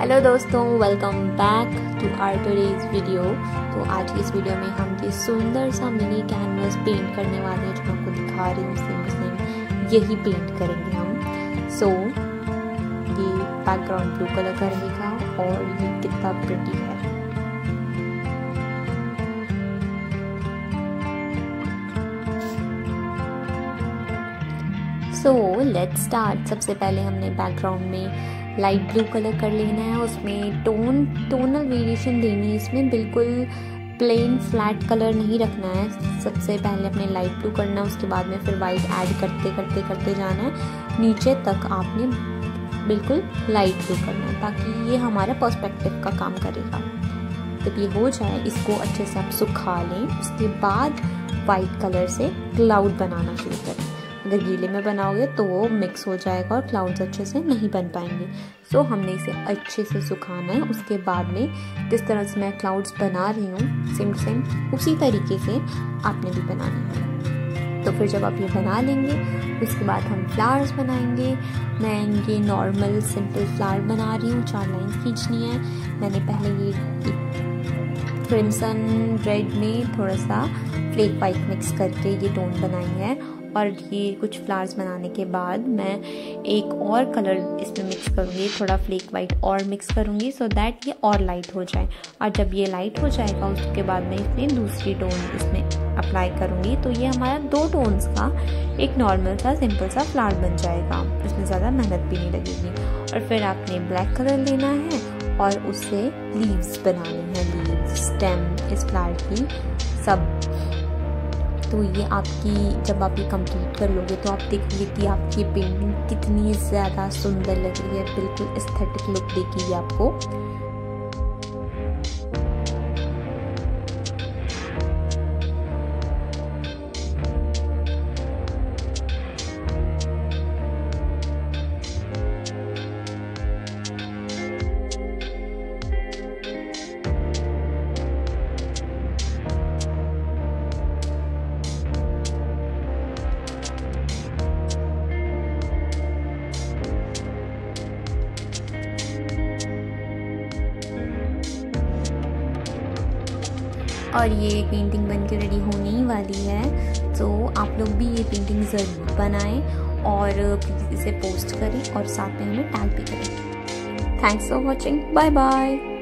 Hello दोस्तों, welcome back to our today's video. तो आज की इस वीडियो में हम ये सुंदर सा मिनी कैनवस पेंट करने वाले हैं जो मैं आपको दिखा रही हूँ। सेम यही पेंट करेंगे हम। सो ये बैकग्राउंड ब्लू कलर का रहेगा और ये कितना प्रिटी है। So let's start. सबसे पहले हमने बैकग्राउंड में लाइट ब्लू कलर कर लेना है। उसमें टोनल वेरिएशन देनी है। इसमें बिल्कुल प्लेन फ्लैट कलर नहीं रखना है। सबसे पहले अपने लाइट ब्लू करना है, उसके बाद में फिर वाइट ऐड करते जाना है। नीचे तक आपने बिल्कुल लाइट ब्लू करना है ताकि ये हमारा पर्सपेक्टिव का काम करेगा। जब ये हो जाए, इसको अच्छे से आप सुखा लें। उसके बाद वाइट कलर से क्लाउड बनाना शुरू करें। अगर गीले में बनाओगे तो वो मिक्स हो जाएगा और क्लाउड्स अच्छे से नहीं बन पाएंगे। सो हमने इसे अच्छे से सुखाना है। उसके बाद में जिस तरह से मैं क्लाउड्स बना रही हूँ सेम उसी तरीके से आपने भी बनानी है। तो फिर जब आप ये बना लेंगे, उसके बाद हम फ्लावर्स बनाएंगे। मैं ये नॉर्मल सिंपल फ्लावर बना रही हूँ। 4 लाइन्स खींचनी है। मैंने पहले ये क्रिम्सन रेड में थोड़ा सा फ्लेक वाइट मिक्स करके ये टोन बनाई है। और ये कुछ फ्लावर्स बनाने के बाद मैं एक और कलर इसमें मिक्स करूँगी, थोड़ा फ्लेक वाइट और मिक्स करूँगी सो दैट ये और लाइट हो जाए। और जब ये लाइट हो जाएगा, उसके बाद मैं इसमें दूसरी टोन इसमें अप्लाई करूँगी। तो ये हमारा 2 टोन्स का एक नॉर्मल सा सिंपल सा फ्लावर बन जाएगा। इसमें ज़्यादा मेहनत भी नहीं लगेगी। और फिर आपने ब्लैक कलर लेना है और उससे लीव्स बनाने हैं, लीव्स स्टेम इस फ्लावर की सब। तो ये आपकी, जब आप ये कंप्लीट कर लोगे तो आप देखिए कि आपकी पेंटिंग कितनी ज़्यादा सुंदर लग रही है। बिल्कुल एस्थेटिक लुक देगी आपको। और ये पेंटिंग बनके रेडी होने ही वाली है। तो आप लोग भी ये पेंटिंग ज़रूर बनाएं और प्लीज़ इसे पोस्ट करें और साथ में हमें टैग भी करें। Thanks for watching. Bye bye.